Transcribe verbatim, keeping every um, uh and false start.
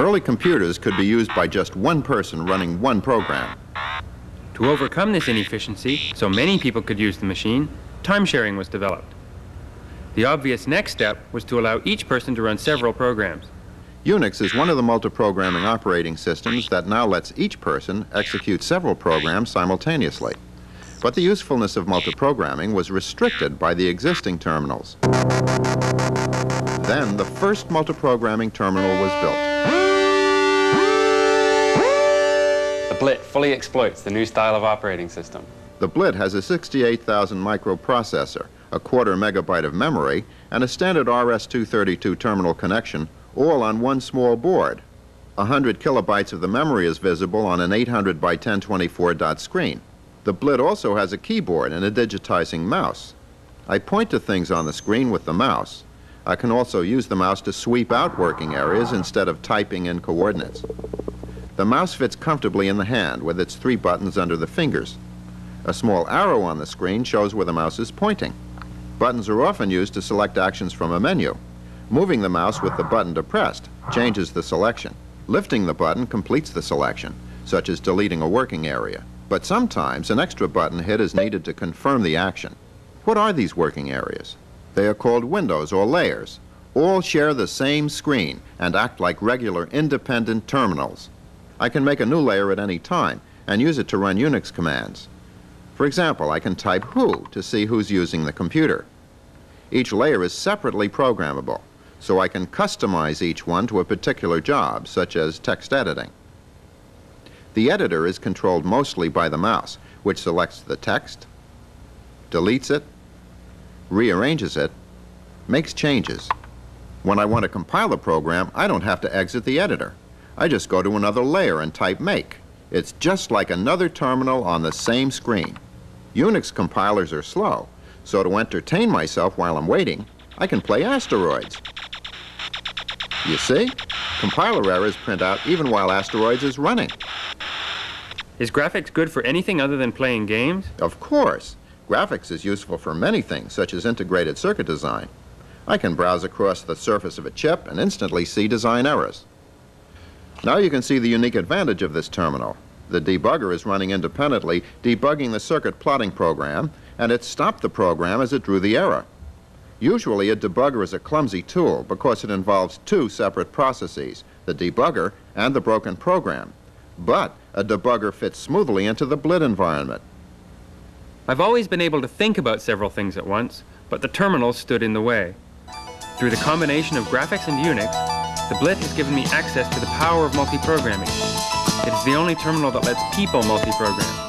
Early computers could be used by just one person running one program. To overcome this inefficiency, so many people could use the machine, time-sharing was developed. The obvious next step was to allow each person to run several programs. UNIX is one of the multi-programming operating systems that now lets each person execute several programs simultaneously. But the usefulness of multi-programming was restricted by the existing terminals. Then the first multi-programming terminal was built. The Blit fully exploits the new style of operating system. The Blit has a sixty-eight thousand microprocessor, a quarter megabyte of memory, and a standard R S two thirty-two terminal connection, all on one small board. one hundred kilobytes of the memory is visible on an eight hundred by ten twenty-four dot screen. The Blit also has a keyboard and a digitizing mouse. I point to things on the screen with the mouse. I can also use the mouse to sweep out working areas instead of typing in coordinates. The mouse fits comfortably in the hand with its three buttons under the fingers. A small arrow on the screen shows where the mouse is pointing. Buttons are often used to select actions from a menu. Moving the mouse with the button depressed changes the selection. Lifting the button completes the selection, such as deleting a working area. But sometimes an extra button hit is needed to confirm the action. What are these working areas? They are called windows or layers. All share the same screen and act like regular independent terminals. I can make a new layer at any time and use it to run UNIX commands. For example, I can type who to see who's using the computer. Each layer is separately programmable, so I can customize each one to a particular job, such as text editing. The editor is controlled mostly by the mouse, which selects the text, deletes it, rearranges it, makes changes. When I want to compile a program, I don't have to exit the editor. I just go to another layer and type make. It's just like another terminal on the same screen. UNIX compilers are slow, so to entertain myself while I'm waiting, I can play Asteroids. You see? Compiler errors print out even while Asteroids is running. Is graphics good for anything other than playing games? Of course. Graphics is useful for many things, such as integrated circuit design. I can browse across the surface of a chip and instantly see design errors. Now you can see the unique advantage of this terminal. The debugger is running independently, debugging the circuit plotting program, and it stopped the program as it drew the error. Usually a debugger is a clumsy tool because it involves two separate processes, the debugger and the broken program. But a debugger fits smoothly into the Blit environment. I've always been able to think about several things at once, but the terminal stood in the way. Through the combination of graphics and UNIX, the Blit has given me access to the power of multi-programming. It's the only terminal that lets people multi-program.